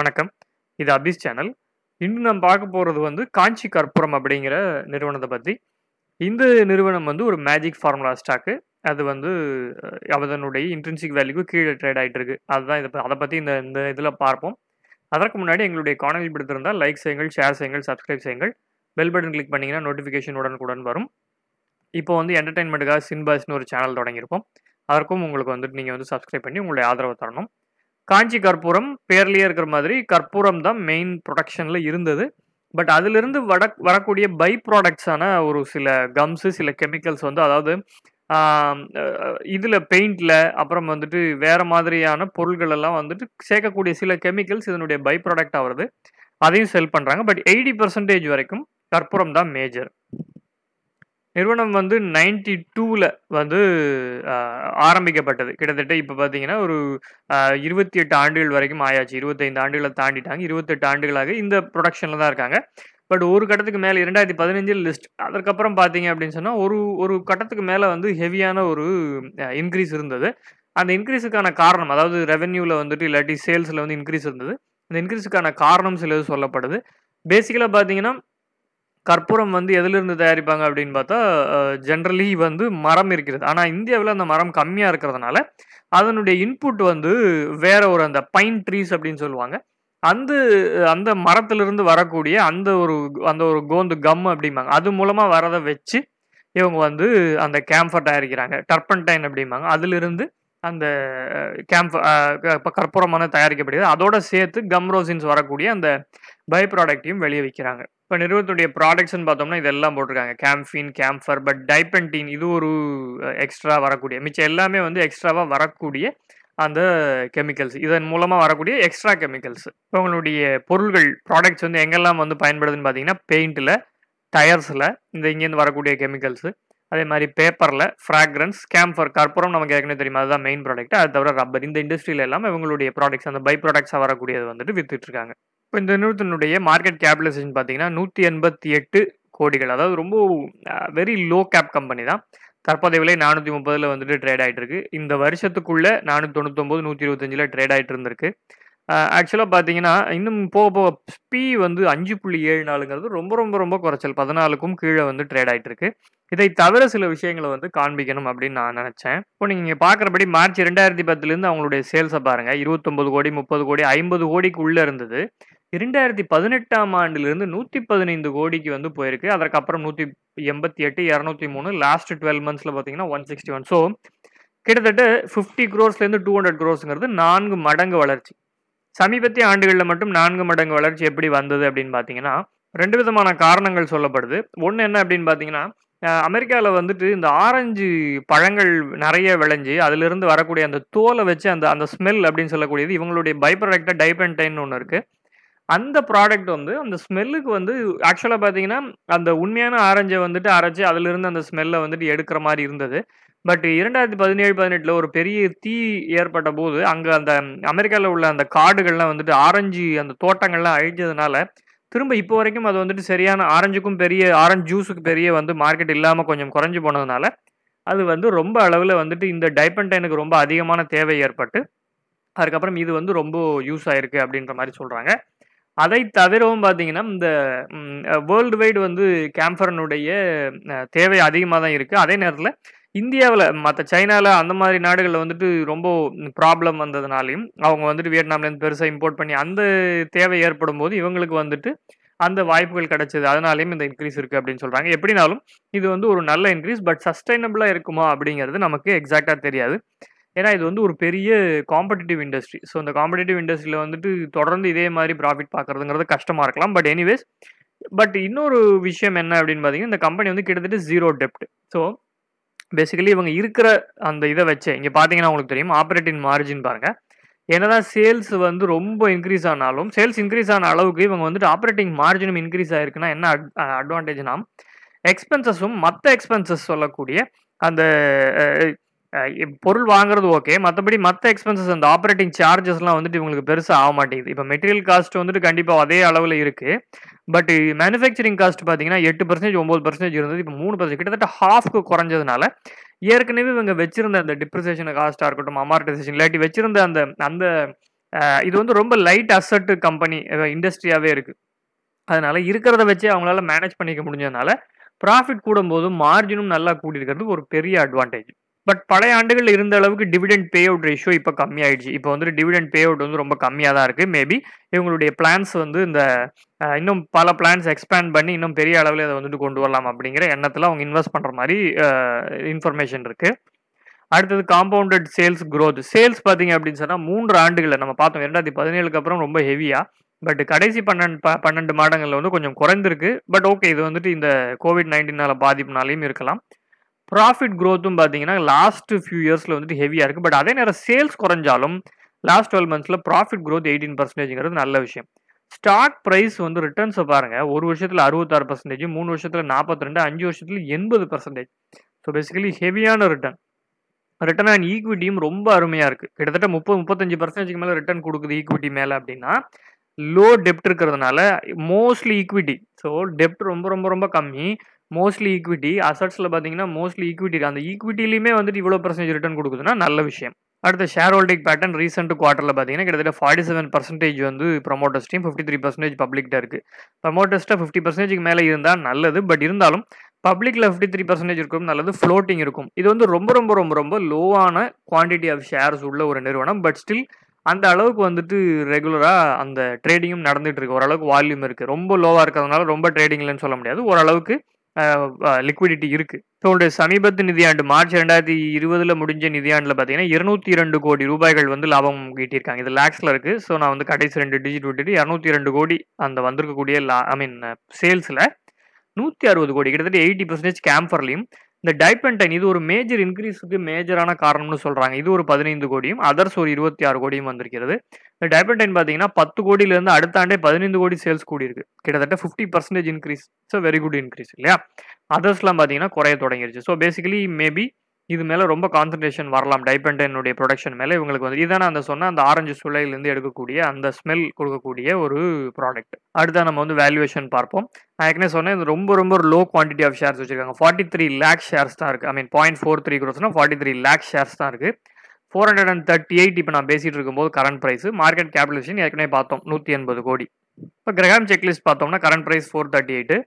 வணக்கம், இது அபிஸ் சேனல். இன்னும் நம்ம பார்க்க போகிறது வந்து காஞ்சி கற்பூரம் அப்படிங்கிற நிறுவனத்தை பற்றி. இந்த நிறுவனம் வந்து ஒரு மேஜிக் ஃபார்முலா ஸ்டாக்கு. அது வந்து அதனுடைய இன்ட்ரின்சிக் வேல்யூக்கு கீழே ட்ரேட் ஆகிட்டு இருக்கு. அதுதான் அதை பற்றி இந்த இதில் பார்ப்போம். அதற்கு முன்னாடி எங்களுடைய காணொலி பிடித்திருந்தால் லைக் செய்யுங்கள், ஷேர் செய்யுங்கள், சப்ஸ்கிரைப் செய்யுங்கள். பெல் பட்டன் கிளிக் பண்ணிங்கன்னா நோட்டிஃபிகேஷன் உடனுக்குடன் வரும். இப்போ வந்து என்டர்டெயின்மெண்ட்டுக்காக சின்பாஸ்னு ஒரு சேனல் தொடங்கியிருப்போம். அதற்கும் உங்களுக்கு வந்துட்டு நீங்கள் வந்து சப்ஸ்கிரைப் பண்ணி உங்களுடைய ஆதரவை தரணும். காஞ்சி கற்பூரம் பேர்லேயே இருக்கிற மாதிரி கற்பூரம் தான் மெயின் ப்ரொடக்ஷனில் இருந்தது. பட் அதிலிருந்து வரக்கூடிய பை ப்ராடக்ட்ஸான ஒரு சில கம்ஸு, சில கெமிக்கல்ஸ் வந்து, அதாவது இதில் பெயிண்டில் அப்புறம் வந்துட்டு வேறு மாதிரியான பொருள்கள் எல்லாம் வந்துட்டு சேர்க்கக்கூடிய சில கெமிக்கல்ஸ் இதனுடைய பை ப்ராடக்ட் ஆகிறது. அதையும் செல் பண்ணுறாங்க. பட் 80% வரைக்கும் கற்பூரம் தான் மேஜர். நிறுவனம் வந்து 92ல் வந்து ஆரம்பிக்கப்பட்டது. கிட்டத்தட்ட இப்போ பார்த்தீங்கன்னா ஒரு 28 ஆண்டுகள் வரைக்கும் ஆயாச்சு. 25 ஆண்டுகளை தாண்டிட்டாங்க. 28 ஆண்டுகளாக இந்த ப்ரொடக்ஷனில் தான் இருக்காங்க. பட் ஒரு கட்டத்துக்கு மேலே 2015 லிஸ்ட். அதற்கப்புறம் பார்த்தீங்க அப்படின்னு சொன்னால் ஒரு கட்டத்துக்கு மேலே வந்து ஹெவியான ஒரு இன்க்ரீஸ் இருந்தது. அந்த இன்க்ரீஸுக்கான காரணம், அதாவது ரெவென்யூவில் வந்துட்டு இல்லாட்டி சேல்ஸில் வந்து இன்க்ரீஸ் இருந்தது. அந்த இன்க்ரீஸுக்கான காரணம் சிலது சொல்லப்படுது. பேசிக்கலாக பார்த்தீங்கன்னா கற்பூரம் வந்து எதிலிருந்து தயாரிப்பாங்க அப்படின்னு பார்த்தா, ஜென்ரலி வந்து மரம் இருக்கிறது. ஆனால் இந்தியாவில் அந்த மரம் கம்மியாக இருக்கிறதுனால அதனுடைய இன்புட் வந்து வேற ஒரு அந்த பைன் ட்ரீஸ் அப்படின்னு சொல்லுவாங்க. அந்த மரத்திலிருந்து வரக்கூடிய அந்த ஒரு கோந்து கம் அப்படிம்பாங்க, அது மூலமாக வரதை வச்சு இவங்க வந்து அந்த கேம்ஃபர் தயாரிக்கிறாங்க. டர்பன்டைன் அப்படிம்பாங்க. அதிலிருந்து அந்த கற்பூரமான தயாரிக்கப்படுகிறது. அதோட சேர்த்து கம்ரோசின்ஸ் வரக்கூடிய அந்த பை ப்ராடக்டையும் வெளியே விற்கிறாங்க. இப்போ நிறுவனத்துடைய ப்ராடக்ட்ஸ்ன்னு பார்த்தோம்னா இதெல்லாம் போட்டிருக்காங்க. கேம்ஃபின், கேம்ஃபர், பட் டைபென்டின் இது ஒரு எக்ஸ்ட்ரா வரக்கூடிய, மிச்சம் எல்லாமே வந்து எக்ஸ்ட்ராவாக வரக்கூடிய அந்த கெமிக்கல்ஸ், இதன் மூலமாக வரக்கூடிய எக்ஸ்ட்ரா கெமிக்கல்ஸ். இப்போ உங்களுடைய பொருள்கள், ப்ராடக்ட்ஸ் வந்து எங்கெல்லாம் வந்து பயன்படுதுன்னு பார்த்தீங்கன்னா, பெயிண்டில், டயர்ஸில் இந்த இங்கேருந்து வரக்கூடிய கெமிக்கல்ஸு, அதே மாதிரி பேப்பரில், ஃப்ராக்ரன்ஸ், கேம்ஃபர், கற்பூரம் நமக்கு ஏற்கனவே தெரியும், அதுதான் மெயின் ப்ராடக்ட். அது தவிர ரப்பர், இந்த இண்டஸ்ட்ரியில் எல்லாமே இவங்களுடைய ப்ராடக்ட்ஸ், அந்த பை ப்ராடக்ட்ஸாக வரக்கூடியது வந்துட்டு விற்றுட்ருக்காங்க. இப்போ இந்த நிறுவனத்தினுடைய மார்க்கெட் கேபிடலைசேஷன் பார்த்தீங்கன்னா 188 கோடிகள். அதாவது ரொம்ப வெரி லோ கேப் கம்பெனி தான். தற்போதைய விலை 430ல் வந்துட்டு ட்ரேட் ஆகிட்டு இருக்கு. இந்த வருஷத்துக்குள்ளே 499, 125ல் ட்ரேட் ஆகிட்டு இருந்திருக்கு. ஆக்சுவலாக பார்த்தீங்கன்னா இன்னும் போக போக ஸ்பீ வந்து 5.74ங்கிறது ரொம்ப ரொம்ப ரொம்ப குறைச்சல். 14க்கும் கீழே வந்து ட்ரேட் ஆகிட்டு இருக்கு. இதை தவிர சில விஷயங்களை வந்து காண்பிக்கணும் அப்படின்னு நான் நினச்சேன். இப்போ நீங்கள் பார்க்குறபடி மார்ச் 2010லேருந்து அவங்களுடைய சேல்ஸை பாருங்கள். 29 கோடி, 30 கோடி, 50 கோடிக்கு உள்ளே இருந்தது. 2018ஆம் ஆண்டிலிருந்து 115 கோடிக்கு வந்து போயிருக்கு. அதற்கப்புறம் 188, 203, லாஸ்ட் 12 மந்த்ஸில் பார்த்தீங்கன்னா 161. ஸோ கிட்டத்தட்ட 50 க்ரோர்ஸ்லேருந்து 200 க்ரோர்ஸுங்கிறது 4 மடங்கு வளர்ச்சி. சமீபத்திய ஆண்டுகளில் மட்டும் 4 மடங்கு வளர்ச்சி எப்படி வந்தது அப்படின்னு பார்த்தீங்கன்னா 2 விதமான காரணங்கள் சொல்லப்படுது. ஒன்று என்ன அப்படின்னு பார்த்தீங்கன்னா, அமெரிக்காவில் வந்துட்டு இந்த ஆரஞ்சு பழங்கள் நிறைய விளைஞ்சி அதிலிருந்து வரக்கூடிய அந்த தோலை வச்சு அந்த ஸ்மெல் அப்படின்னு சொல்லக்கூடியது இவங்களுடைய பை ப்ராடக்டாக டைபென்டைன்னு ஒன்று இருக்குது. அந்த ப்ராடக்ட் வந்து அந்த ஸ்மெல்லுக்கு வந்து ஆக்சுவலாக பார்த்தீங்கன்னா அந்த உண்மையான ஆரஞ்சை வந்துட்டு அரைச்சி அதிலிருந்து அந்த ஸ்மெல்லை வந்துட்டு எடுக்கிற மாதிரி இருந்தது. பட் 2017-18 ஒரு பெரிய தீ ஏற்பட்ட போது அங்கே அந்த அமெரிக்காவில் உள்ள அந்த காடுகள்லாம் வந்துட்டு ஆரஞ்சு அந்த தோட்டங்கள்லாம் அழிஞ்சதுனால திரும்ப இப்போ வரைக்கும் அது வந்துட்டு சரியான ஆரஞ்சுக்கும் பெரிய ஆரஞ்சு ஜூஸுக்கு பெரிய வந்து மார்க்கெட் இல்லாமல் கொஞ்சம் குறைஞ்சி போனதுனால அது வந்து ரொம்ப அளவில் வந்துட்டு இந்த டைபென்டைனுக்கு ரொம்ப அதிகமான தேவை ஏற்பட்டு அதுக்கப்புறம் இது வந்து ரொம்ப யூஸ் ஆயிருக்கு அப்படின்ற மாதிரி சொல்கிறாங்க. அதை தவிரவும் பார்த்தீங்கன்னா இந்த வேர்ல்டு வைடு வந்து கேம்ஃபரனுடைய தேவை அதிகமாக தான் இருக்குது. அதே நேரத்தில் இந்தியாவில் மற்ற சைனாவில் அந்த மாதிரி நாடுகளில் வந்துட்டு ரொம்ப ப்ராப்ளம் வந்ததுனாலையும் அவங்க வந்துட்டு வியட்நாம்லேருந்து பெருசாக இம்போர்ட் பண்ணி அந்த தேவை ஏற்படும் போது இவங்களுக்கு வந்துட்டு அந்த வாய்ப்புகள் கிடைச்சது. அதனாலையும் இந்த இன்க்ரீஸ் இருக்குது அப்படின்னு சொல்கிறாங்க. எப்படினாலும் இது வந்து ஒரு நல்ல இன்க்ரீஸ். பட் சஸ்டைனபிளாக இருக்குமா அப்படிங்கிறது நமக்கு எக்ஸாக்டாக தெரியாது. ஏன்னா இது வந்து ஒரு பெரிய காம்படிட்டிவ் இண்டஸ்ட்ரி. ஸோ இந்த காம்படிட்டிவ் இண்டஸ்ட்ரியில் வந்துட்டு தொடர்ந்து இதே மாதிரி ப்ராஃபிட் பார்க்குறதுங்கிறது கஷ்டமாக இருக்கலாம். பட் எனிவேஸ், பட் இன்னொரு விஷயம் என்ன அப்படின்னு பார்த்தீங்கன்னா இந்த கம்பெனி வந்து கிட்டத்தட்ட 0 டெப்ட். ஸோ பேசிக்கலி இவங்க இருக்கிற அந்த இதை வச்சு இங்கே பார்த்தீங்கன்னா உங்களுக்கு தெரியும் ஆப்ரேட்டிங் மார்ஜின் பாருங்கள். என்னதான் சேல்ஸ் வந்து ரொம்ப இன்க்ரீஸ் ஆனாலும் சேல்ஸ் இன்க்ரீஸ் ஆன அளவுக்கு இவங்க வந்துட்டு ஆப்ரேட்டிங் மார்ஜினும் இன்க்ரீஸ் ஆகிருக்குன்னா என்ன அட்வான்டேஜ்னா எக்ஸ்பென்சஸும் மற்ற எக்ஸ்பென்சஸ் சொல்லக்கூடிய அந்த பொருள் வாங்குறது ஓகே, மற்றபடி மற்ற எக்ஸ்பென்சஸ் அந்த ஆப்ரேட்டிங் சார்ஜஸ்லாம் வந்துட்டு இவங்களுக்கு பெருசாக ஆக மாட்டேங்குது. இப்போ மெட்டீரியல் காஸ்ட் வந்துட்டு கண்டிப்பாக அதே அளவில் இருக்குது. பட் மேனுஃபேக்சரிங் காஸ்ட் பார்த்தீங்கன்னா 8%, 9% இருந்தது. இப்போ 3%, கிட்டத்தட்ட ஹாஃப்க்கு குறைஞ்சதுனால ஏற்கனவே இவங்க வச்சிருந்த அந்த டிப்ரிசியேஷன் காஸ்ட்டாக இருக்கட்டும், அமார்டைசேஷன், இல்லாட்டி வச்சிருந்த அந்த அந்த இது வந்து ரொம்ப லைட் அசட் கம்பெனி இண்டஸ்ட்ரியாவே இருக்கு. அதனால இருக்கிறத வச்சு அவங்களால மேனேஜ் பண்ணிக்க முடிஞ்சதுனால ப்ராஃபிட் கூடும்போது மார்ஜினும் நல்லா கூடியிருக்கிறது ஒரு பெரிய அட்வான்டேஜ். பட் பழைய ஆண்டுகள் இருந்த அளவுக்கு டிவிடெண்ட் பே அவுட் ரேஷியோ இப்போ கம்மியாயிடுச்சு. இப்போ வந்து டிவிடெண்ட் பே அவுட் வந்து ரொம்ப கம்மியாக தான் இருக்குது. மேபி இவங்களுடைய பிளான்ஸ் வந்து இந்த இன்னும் பல பிளான்ஸ் எக்ஸ்பேண்ட் பண்ணி இன்னும் பெரிய அளவில் அதை வந்துட்டு கொண்டு வரலாம் அப்படிங்கிற எண்ணத்தில் அவங்க இன்வெஸ்ட் பண்ணுற மாதிரி இன்ஃபர்மேஷன் இருக்குது. அடுத்தது காம்பவுண்டட் சேல்ஸ் க்ரோத். சேல்ஸ் பார்த்தீங்க அப்படின்னு சொன்னால் 3 ஆண்டுகளில் நம்ம பார்த்தோம் 2017 அப்புறம் ரொம்ப ஹெவியாக, பட் கடைசி 12 மாதங்களில் வந்து கொஞ்சம் குறைந்திருக்கு. பட் ஓகே, இது வந்துட்டு இந்த COVID-19 பாதிப்புனாலையும் இருக்கலாம். ப்ராஃபிட் க்ரோத்தும் பார்த்தீங்கன்னா லாஸ்ட்டு ஃபியூ இயர்ஸில் வந்துட்டு ஹெவியாக இருக்குது. பட் அதே நேரம் சேல்ஸ் குறைஞ்சாலும் லாஸ்ட் 12 மந்த்ஸில் ப்ராஃபிட் க்ரோத் 18% நல்ல விஷயம். ஸ்டாக் ப்ரைஸ் வந்து ரிட்டர்ன்ஸை பாருங்கள், ஒரு வருஷத்தில் 66%, 3 வருஷத்தில் 42, 5 வருஷத்தில் 80%. ஸோ பேசிக்கலி ஹெவியான ரிட்டர்ன். ரிட்டர்ன் ஆன் ஈக்விட்டியும் ரொம்ப அருமையாக இருக்குது, கிட்டத்தட்ட 30-35% மேலே ரிட்டர்ன் கொடுக்குது ஈக்விட்டி மேலே. அப்படின்னா லோ டெப்ட் இருக்கிறதுனால மோஸ்ட்லி ஈக்விட்டி, ஸோ டெப்ட் ரொம்ப ரொம்ப ரொம்ப கம்மி, மோஸ்ட்லி ஈக்விட்டி. அசட்ஸில் பார்த்தீங்கன்னா மோஸ்ட்லி ஈக்விட்டி இருக்குது, அந்த ஈக்விட்டிலையுமே வந்துட்டு இவ்வளோ பர்சன்டேஜ் ரிட்டர்ன் கொடுக்குதுன்னா நல்ல விஷயம். அடுத்த ஷேர் ஹோல்டிங் பேட்டர்ன் ரீசெண்ட் குவார்ட்டரில் பார்த்தீங்கன்னா கிட்டத்தட்ட 47% வந்து ப்ரமோட்டர்ஸ் டீம், 53% பப்ளிக்டாக இருக்குது. ப்ரமோட்டர்ஸ்ட்டாக 50% மேலே இருந்தால் நல்லது, பட் இருந்தாலும் பப்ளிக்கில் 53% இருக்கும் நல்லது, ஃப்ளோட்டிங் இருக்கும். இது வந்து ரொம்ப ரொம்ப ரொம்ப ரொம்ப லோவான குவான்டிட்டி ஆஃப் ஷேர்ஸ் உள்ள ஒரு நிறுவனம். பட் ஸ்டில் அந்த அளவுக்கு வந்துட்டு ரெகுலராக அந்த ட்ரேடிங்கும் நடந்துகிட்டு இருக்குது, ஓரளவுக்கு வால்யூம் இருக்குது. ரொம்ப லோவாக இருக்கிறதுனால ரொம்ப ட்ரேடிங் இல்லைன்னு சொல்ல முடியாது, ஓரளவுக்கு லிக்விடிட்டி இருக்குது. ஸோ உடைய சமீபத்து நிதியாண்டு மார்ச் 2020 முடிஞ்ச நிதியாண்டில் பார்த்தீங்கன்னா 202 கோடி ரூபாய்கள் வந்து லாபம் ஈட்டியிருக்காங்க. இது லேக்ஸில் இருக்குது, ஸோ நான் வந்து கடைசி 2 டிஜிட் விட்டுட்டு 202 கோடி அந்த வந்திருக்கக்கூடிய சேல்ஸில் 160 கோடி கிட்டத்தட்ட 80% கேம்பர்லையும். இந்த டைபென்டைன் இது ஒரு மேஜர் இன்க்ரீஸுக்கு மேஜரான காரணம்னு சொல்கிறாங்க. இது ஒரு 15 கோடியும் அதர்ஸ் ஒரு 26 கோடியும் வந்திருக்கிறது. இந்த டைபென்டைன் பார்த்தீங்கன்னா 10 கோடியிலேருந்து அடுத்த ஆண்டே 15 கோடி சேல்ஸ் கூடியிருக்கு, கிட்டத்தட்ட 50% increase. So very good increase இல்லையா. அதர்ஸ்லாம் பார்த்தீங்கன்னா குறைய தொடங்கிருச்சு. ஸோ பேசிக்கலி மேபி இது மேலே ரொம்ப கான்சன்ட்ரேஷன் வரலாம் டைபென்டைனுடைய ப்ரொடக்ஷன் மேலே. இவங்களுக்கு வந்து இதான அந்த சொன்ன அந்த ஆரஞ்சு சுளையிலேருந்து எடுக்கக்கூடிய அந்த ஸ்மெல் கொடுக்கக்கூடிய ஒரு ப்ராடக்ட். அடுத்தா நம்ம வந்து வேல்யூவேஷன் பார்ப்போம். நான் ஏற்கனவே சொன்னேன் இது ரொம்ப ரொம்ப லோ குவான்டிட்டி ஆஃப் ஷேர்ஸ் வச்சுருக்காங்க. 43 லேக் ஷேர்ஸ் தான் இருக்குது. 0.43 crores 43 லேக் ஷேர்ஸ் தான் இருக்குது. 438 இப்போ நான் பேசிகிட்டு இருக்கும்போது கரண்ட் ப்ரைஸு. மார்க்கெட் கேபிடலைசேஷன் ஏற்கனவே பார்த்தோம் 180 கோடி. இப்போ கிரகாம் செக்லிஸ்ட் பார்த்தோம்னா current price 438.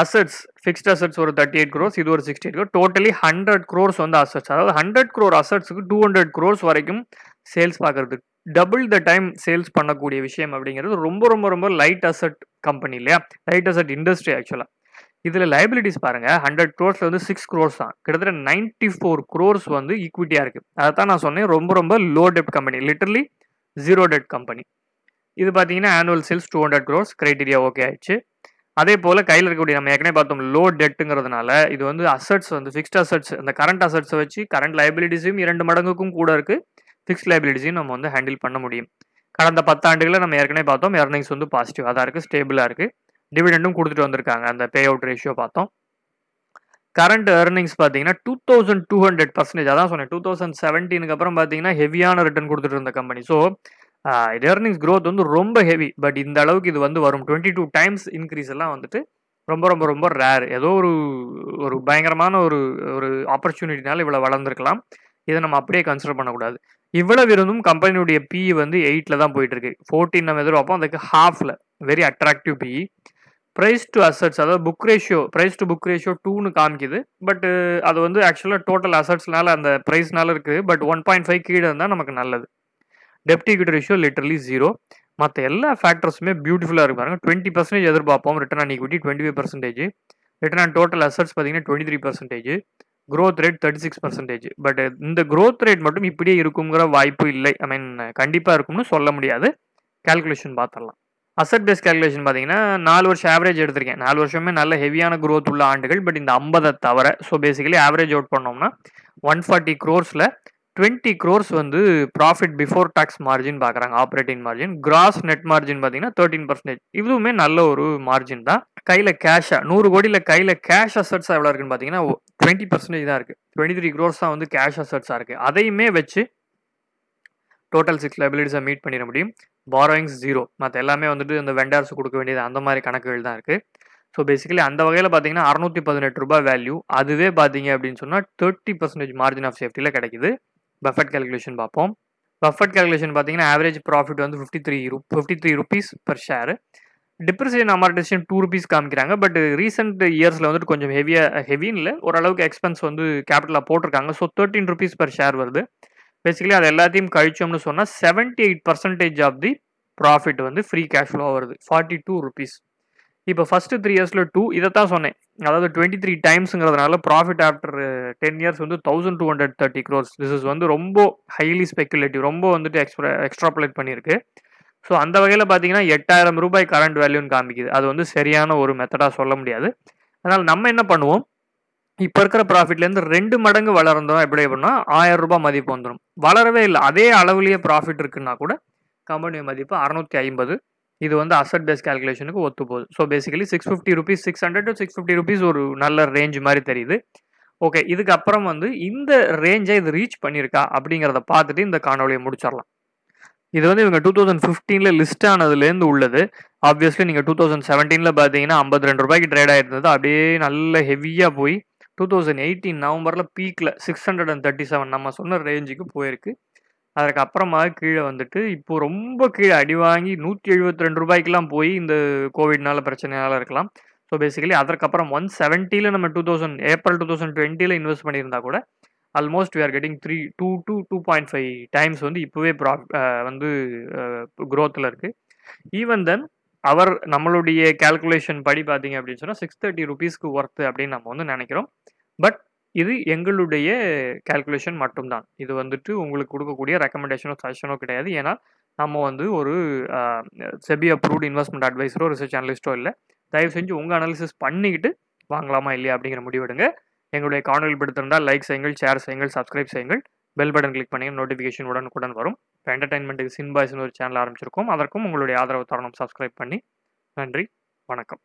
Assets fixed assets ஒரு 38 crores, இது ஒரு 68 crores, டோட்டலி 100 crores வந்து அசட்ஸ். அதாவது 100 crore அசட்ஸுக்கு 200 crores வரைக்கும் சேல்ஸ் பார்க்குறது, டபுள் த டைம் சேல்ஸ் பண்ணக்கூடிய விஷயம் அப்படிங்கிறது ரொம்ப ரொம்ப ரொம்ப லைட் அசட் கம்பெனி இல்லையா, லைட் அசட் இண்டஸ்ட்ரி ஆக்சுவலாக. இதில் லைபிலிட்டிஸ் பாருங்கள் 100 crores வந்து 6 crores தான், கிட்டத்தட்ட 94 crores வந்து ஈக்விட்டியாக இருக்குது. அதை தான் நான் சொன்னேன் ரொம்ப ரொம்ப லோ டெப்ட் கம்பெனி, லிட்டர்லி ஜீரோ டெப்ட் கம்பெனி. இது பார்த்தீங்கன்னா annual sales 200 crores criteria okay ஆயிடுச்சு. அதே போல் கையில் இருக்கக்கூடிய நம்ம ஏற்கனவே பார்த்தோம் லோ டெட்டுங்கிறதுனால இது வந்து அசட்ஸ் வந்து ஃபிக்ஸ்ட் அசட்ஸ் அந்த கரண்ட் அசட்ஸை வச்சு கரண்ட் லைபிலிட்டிஸையும் 2 மடங்குக்கும் கூட இருக்குது, ஃபிக்ஸ்ட் லைபிலிட்டிஸையும் நம்ம வந்து ஹேண்டில் பண்ண முடியும். கடந்த 10 ஆண்டுகளில் நம்ம ஏற்கனவே பார்த்தோம் எர்னிங்ஸ் வந்து பாசிட்டிவாக தான் இருக்குது, ஸ்டேபிளாக இருக்குது, டிவிடெண்டும் கொடுத்துட்டு வந்திருக்காங்க. அந்த பே அவுட் ரேஷியோ பார்த்தோம். கரண்ட் எர்னிங்ஸ் பார்த்தீங்கன்னா 2200%, அதான் சொன்னேன் 2017 அப்புறம் பார்த்தீங்கன்னா ஹெவியான ரிட்டர்ன் கொடுத்துட்டு இருந்த கம்பெனி. ஸோ இது ஏர்னிங்ஸ் க்ரோத் வந்து ரொம்ப ஹெவி, பட் இந்த அளவுக்கு இது வந்து வரும் 22 times இன்க்ரீஸ் எல்லாம் வந்துட்டு ரொம்ப ரொம்ப ரொம்ப ரேர். ஏதோ ஒரு பயங்கரமான ஒரு ஆப்பர்ச்சுனிட்டினால இவ்வளோ வளர்ந்துருக்கலாம், இதை நம்ம அப்படியே கன்சிடர் பண்ணக்கூடாது. இவ்வளவு இருந்தும் கம்பெனியுடைய பிஇ வந்து 8 தான் போயிட்டு இருக்கு. 14 நம்ம எதிர்பார்ப்போம், அதுக்கு ஹாஃபில். Very attractive PE. Price to assets அதாவது book ratio, price to book ratio 2ன்னு காமிக்குது, பட் அது வந்து ஆக்சுவலாக டோட்டல் அசட்ஸ்னால அந்த ப்ரைஸ்னால இருக்குது. பட் 1.5 கீழே இருந்தால் நமக்கு நல்லது. டெப்ட் ஈக்விட்டி ரேஷியோ லிட்டரலி 0. மற்ற எல்லா ஃபேக்டர்ஸுமே பியூட்டிஃபுல்லாக இருக்கு பாருங்க. 20% எதிர்பார்ப்போம் return on equity, 25%. Return on total assets பார்த்தீங்கன்னா 23%. Growth rate 36%. பட் இந்த க்ரோத் ரேட் மட்டும் இப்படியே இருக்குங்கிற வாய்ப்பு இல்லை. கண்டிப்பாக இருக்கும்னு சொல்ல முடியாது. கால்குலேஷன் பார்த்துடலாம். அசட் பேஸ் கால்குலேஷன் பார்த்தீங்கன்னா 4 வருஷம் ஆவரேஜ் எடுத்திருக்கேன். 4 வருஷமே நல்ல ஹெவியான க்ரோத் உள்ள ஆண்டுகள், பட் இந்த 50 தவிர. ஸோ பேசிக்கலி ஆவரேஜ் அவுட் பண்ணோம்னா 140 crores 20 crores வந்து ப்ராஃபிட் பிஃபோர் டாக்ஸ் மார்ஜின் பார்க்குறாங்க, operating margin. Gross net margin பார்த்தீங்கன்னா 13%. இதுவுமே நல்ல ஒரு மார்ஜின் தான். கையில் கேஷாக 100 கோடியில் கையில் கேஷ் அசட்ஸாக எவ்வளோ இருக்குன்னு பார்த்தீங்கன்னா 20% தான் இருக்குது. 23 crores தான் வந்து கேஷ் அசட்ஸாக இருக்குது. அதையுமே வச்சு டோட்டல் 6 liabilities மீட் பண்ணிட முடியும். பாரோயிங்ஸ் 0. மற்ற எல்லாமே வந்துட்டு இந்த வெண்டார்ஸ் கொடுக்க வேண்டியது அந்த மாதிரி கணக்குகள் தான் இருக்குது. ஸோ பேசிக்கலி அந்த வகையில் பார்த்தீங்கன்னா 618 ரூபாய் வேல்யூ. அதுவே பார்த்தீங்க அப்படின்னு சொன்னால் 30% மார்ஜின் ஆஃப் சேஃப்டியில் கிடைக்குது. பஃபெட் கால்குலேஷன் பார்ப்போம். Buffett calculation pathina average profit வந்து 53 rupees per share. Depreciation amortization 2 rupees காமிக்கறாங்க, பட் ரீசன்ட் இயர்ஸ்ல வந்து கொஞ்சம் ஹெவியா இல்ல, ஓரளவுக்கு எக்ஸ்பென்ஸ் வந்து கேபிட்டலா போட்டுருக்காங்க. சோ 13 rupees per share வருது. பேசிக்கலி அது எல்லாத்தையும் கழிச்சோம்னு சொன்னா 78% ஆஃப் தி ப்ராஃபிட் வந்து ஃப்ரீ கேஷ் ஃப்ளோ வருது, 42 rupees. இப்போ ஃபர்ஸ்ட் 3 yearsல 2, இதை தான் சொன்னேன், அதாவது 23 times ப்ராஃபிட் ஆஃப்டர் 10 years வந்து 1230 crores. திஸ் இஸ் வந்து ரொம்ப ஹைலி ஸ்பெக்குலேட்டிவ், ரொம்ப வந்துட்டு எக்ஸ்ட்ராப்லேட் பண்ணியிருக்கு. ஸோ அந்த வகையில் பார்த்தீங்கன்னா 8000 ரூபாய் கரண்ட் வேல்யூன்னு காமிக்குது. அது வந்து சரியான ஒரு மெத்தடாக சொல்ல முடியாது. அதனால் நம்ம என்ன பண்ணுவோம், இப்போ இருக்கிற ப்ராஃபிட்லேருந்து 2 மடங்கு வளர்ந்தோம், எப்படி அப்படின்னா 1000 ரூபாய் மதிப்பு வந்துடும். வளரவே இல்லை, அதே அளவுலேயே ப்ராஃபிட் இருக்குன்னா கூட கம்பெனி மதிப்பு 650. இது வந்து அசட் பேஸ் கால்குலேஷனுக்கு ஒத்து போகுது. So basically 650 rupees, 600 to 650 rupees ஒரு நல்ல ரேஞ்ச் மாதிரி தெரியுது. ஓகே, இதுக்கப்புறம் வந்து இந்த ரேஞ்சை இது ரீச் பண்ணியிருக்கா அப்படிங்கிறத பார்த்துட்டு இந்த காணொலியை முடிச்சிடலாம். இது வந்து இவங்க 2015 லிஸ்ட் ஆனதுலேருந்து உள்ளது. ஆப்வியஸ்லி நீங்கள் 2017 பார்த்தீங்கன்னா 52 ரூபாய்க்கு ட்ரேட் ஆகிருந்தது, அப்படியே நல்ல ஹெவியாக போய் 2018 நவம்பரில் பீக்கில் 637 நம்ம சொன்ன ரேஞ்சுக்கு போயிருக்கு. அதுக்கப்புறமா கீழே வந்துட்டு இப்போ ரொம்ப கீழே அடி வாங்கி 172 ரூபாய்க்குலாம் போய், இந்த கோவிட்னால பிரச்சனையால இருக்கலாம். ஸோ பேசிக்கலி அதற்கப்புறம் 170 நம்ம 2020 இன்வெஸ்ட் பண்ணியிருந்தா கூட almost we are getting 2 to 2.5 times வந்து இப்போவே வந்து க்ரோத்தில் இருக்குது. ஈவன் தென் அவர் நம்மளுடைய கேல்குலேஷன் படி பார்த்தீங்க அப்படின்னு சொன்னால் 630 rupees ஒர்த்து அப்படின்னு நம்ம வந்து நினைக்கிறோம். பட் இது எங்களுடைய கேல்குலேஷன் மட்டும்தான், இது வந்துட்டு உங்களுக்கு கொடுக்கக்கூடிய ரெக்கமெண்டேஷனோ சஜஷனோ கிடையாது. ஏன்னா நம்ம வந்து ஒரு செபி அப்ரூவ்டு இன்வெஸ்ட்மெண்ட் அட்வைஸரோ ரிசர்ச் அனலிஸ்ட்டோ இல்லை. தயவு செஞ்சு உங்கள் அனாலிசிஸ் பண்ணிக்கிட்டு வாங்கலாமா இல்லையா அப்படிங்கிற முடிவெடுங்க. எங்களுடைய காணொலி படுத்திருந்தால் லைக் செய்யுங்கள், ஷேர் செய்யுங்கள், சப்ஸ்கிரைப் செய்யுங்கள், பெல் பட்டன் கிளிக் பண்ணி நோட்டிஃபிகேஷன் உடனுக்குடன் வரும். இப்போ என்டர்டைன்மெண்ட்டுக்கு சின்பாய்ஸ்னு ஒரு சேனல் ஆரம்பிச்சிருக்கோம், அதற்கும் உங்களுடைய ஆதரவு தரணும், சப்ஸ்கிரைப் பண்ணி. நன்றி, வணக்கம்.